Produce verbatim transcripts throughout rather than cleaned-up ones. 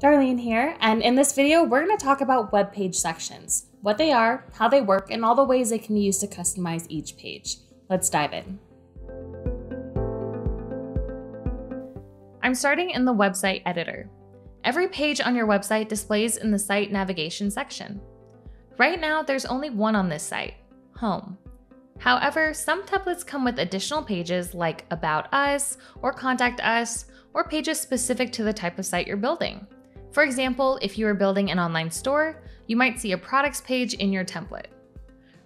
Darlene here, and in this video, we're going to talk about web page sections, what they are, how they work, and all the ways they can be used to customize each page. Let's dive in. I'm starting in the website editor. Every page on your website displays in the site navigation section. Right now, there's only one on this site, home. However, some templates come with additional pages like About Us or Contact Us, or pages specific to the type of site you're building. For example, if you are building an online store, you might see a products page in your template.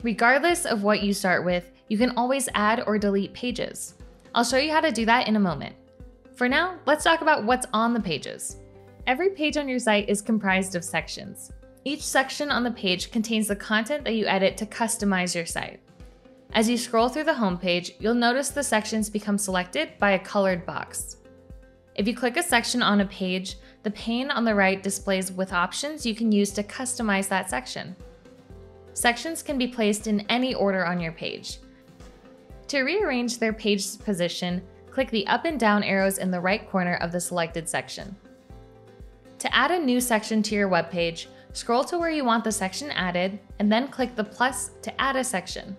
Regardless of what you start with, you can always add or delete pages. I'll show you how to do that in a moment. For now, let's talk about what's on the pages. Every page on your site is comprised of sections. Each section on the page contains the content that you edit to customize your site. As you scroll through the homepage, you'll notice the sections become selected by a colored box. If you click a section on a page, the pane on the right displays with options you can use to customize that section. Sections can be placed in any order on your page. To rearrange their page's position, click the up and down arrows in the right corner of the selected section. To add a new section to your web page, scroll to where you want the section added, and then click the plus to add a section.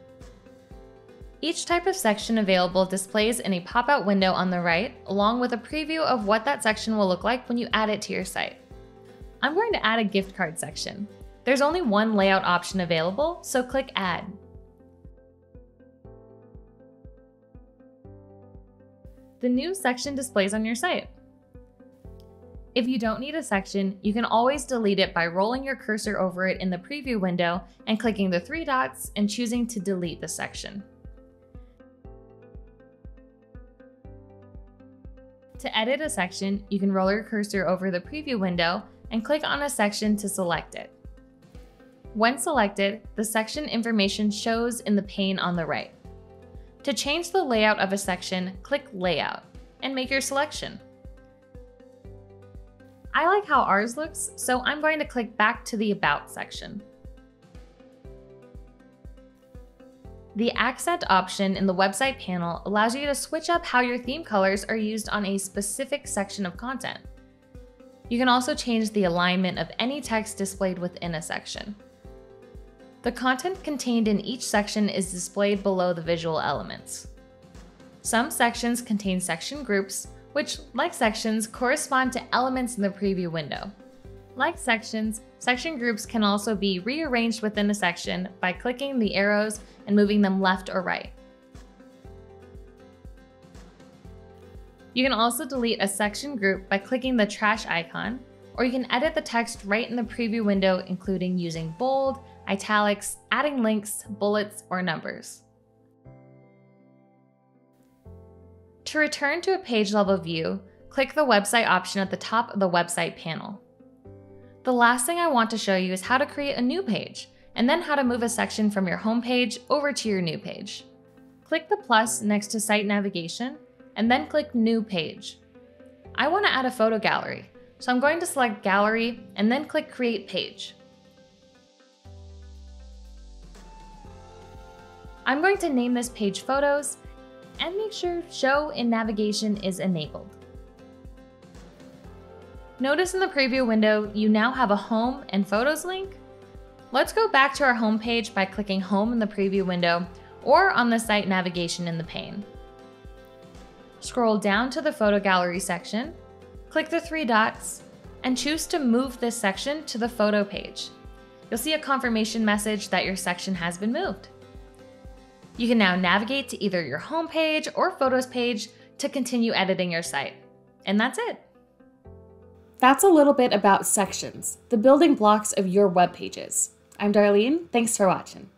Each type of section available displays in a pop-out window on the right, along with a preview of what that section will look like when you add it to your site. I'm going to add a gift card section. There's only one layout option available, so click Add. The new section displays on your site. If you don't need a section, you can always delete it by rolling your cursor over it in the preview window and clicking the three dots and choosing to delete the section. To edit a section, you can roll your cursor over the preview window and click on a section to select it. When selected, the section information shows in the pane on the right. To change the layout of a section, click Layout and make your selection. I like how ours looks, so I'm going to click back to the About section. The accent option in the website panel allows you to switch up how your theme colors are used on a specific section of content. You can also change the alignment of any text displayed within a section. The content contained in each section is displayed below the visual elements. Some sections contain section groups, which, like sections, correspond to elements in the preview window. Like sections, section groups can also be rearranged within a section by clicking the arrows and moving them left or right. You can also delete a section group by clicking the trash icon, or you can edit the text right in the preview window, including using bold, italics, adding links, bullets, or numbers. To return to a page level view, click the website option at the top of the website panel. The last thing I want to show you is how to create a new page, and then how to move a section from your home page over to your new page. Click the plus next to site navigation, and then click New Page. I want to add a photo gallery, so I'm going to select Gallery, and then click Create Page. I'm going to name this page Photos, and make sure Show in Navigation is enabled. Notice in the preview window, you now have a Home and Photos link. Let's go back to our home page by clicking Home in the preview window or on the site navigation in the pane. Scroll down to the Photo Gallery section, click the three dots, and choose to move this section to the photo page. You'll see a confirmation message that your section has been moved. You can now navigate to either your home page or Photos page to continue editing your site. And that's it. That's a little bit about sections, the building blocks of your web pages. I'm Darlene, thanks for watching.